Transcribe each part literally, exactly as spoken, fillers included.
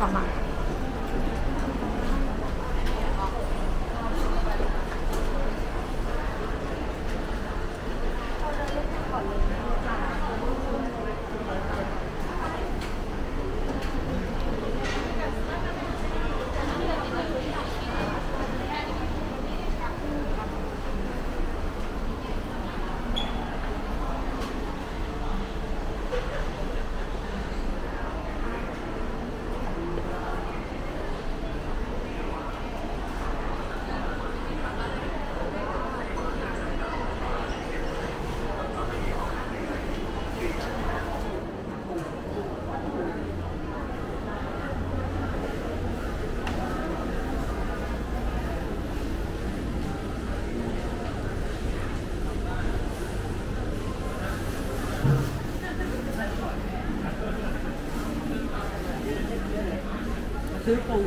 干嘛？ซื้อปู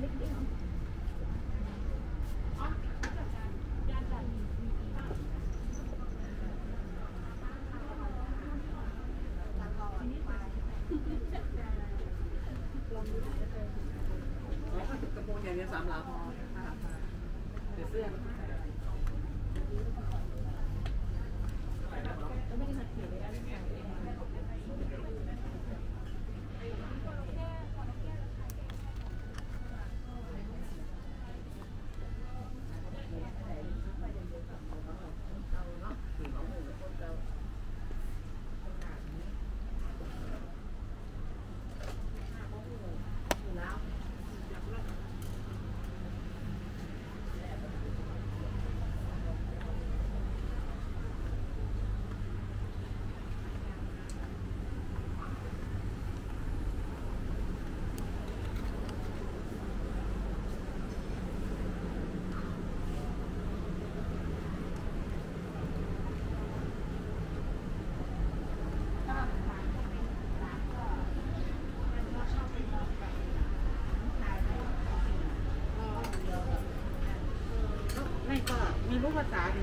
ม่ก็มีรู้ภาษาดิ